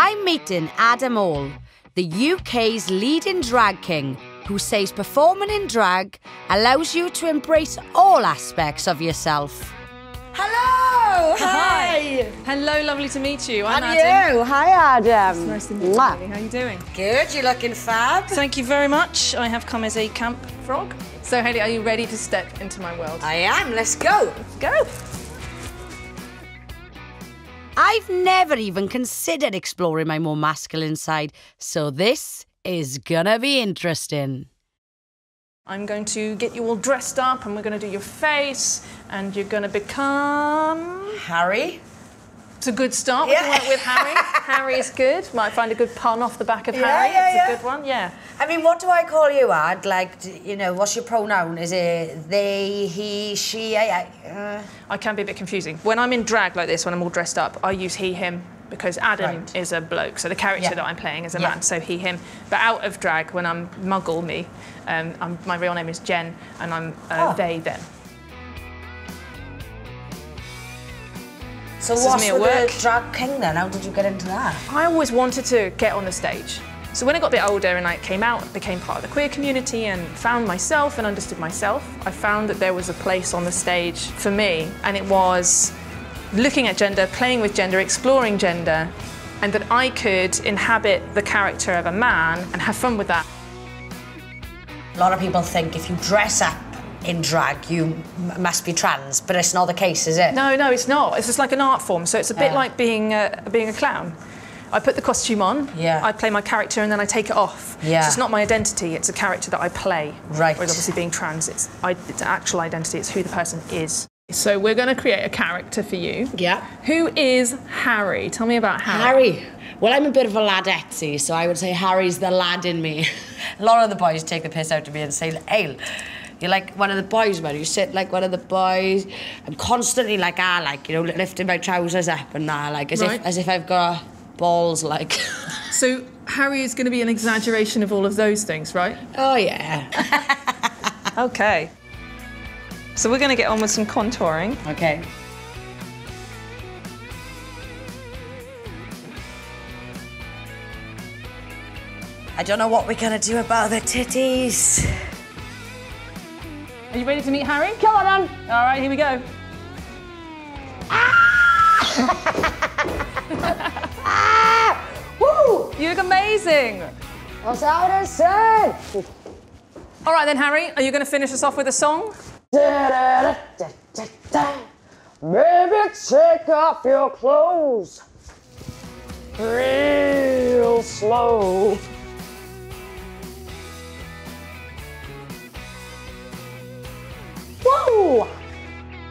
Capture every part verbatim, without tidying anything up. I'm meeting Adam All, the U K's leading drag king, who says performing in drag allows you to embrace all aspects of yourself. Hello! Hi! Hi. Hello, lovely to meet you. I'm and Adam. You? Hi, Adam. It's nice to meet you. Mwah. How are you doing? Good, you're looking fab. Thank you very much. I have come as a camp frog. So, Hayley, are you ready to step into my world? I am. Let's go. Let's go. I've never even considered exploring my more masculine side, so this is gonna be interesting. I'm going to get you all dressed up and we're gonna do your face and you're gonna become... Harry. It's a good start. Yeah. We can work with Harry. Harry is good. Might find a good pun off the back of yeah, Harry. Yeah, it's yeah. a good one, yeah. I mean, what do I call you, Ad? Like, you know, what's your pronoun? Is it they, he, she, I? I, uh... I can be a bit confusing. When I'm in drag like this, when I'm all dressed up, I use he, him, because Adam right. is a bloke, so the character yeah. that I'm playing is a yeah. man, so he, him. But out of drag, when I'm muggle me, um, I'm, my real name is Jen, and I'm uh, oh. they, them. So what's me at work. The drag king then? How did you get into that? I always wanted to get on the stage. So when I got a bit older and I came out, became part of the queer community and found myself and understood myself, I found that there was a place on the stage for me, and it was looking at gender, playing with gender, exploring gender, and that I could inhabit the character of a man and have fun with that. A lot of people think if you dress up in drag, you must be trans, but it's not the case, is it? No, no, it's not. It's just like an art form, so it's a bit yeah. like being a, being a clown. I put the costume on, yeah. I play my character, and then I take it off. Yeah. So it's not my identity, it's a character that I play. Right. Whereas obviously being trans, it's, I, it's an actual identity, it's who the person is. So we're going to create a character for you. Yeah. Who is Harry? Tell me about Harry. Harry. Well, I'm a bit of a ladette, so I would say Harry's the lad in me. A lot of the boys take the piss out of me and say, hey, you're like one of the boys, man. You sit like one of the boys. I'm constantly like, ah, like, you know, lifting my trousers up and that, like, as, right. if, as if I've got balls, like. So Harry is going to be an exaggeration of all of those things, right? Oh, yeah. OK. So we're going to get on with some contouring. OK. I don't know what we're going to do about the titties. Are you ready to meet Harry? Come on, Anne. All right, here we go. Ah! Ah! Woo! You look amazing. What's out of sight? All right then, Harry. Are you going to finish us off with a song? Baby, take off your clothes. Real slow.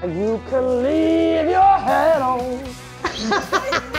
You can leave your head on.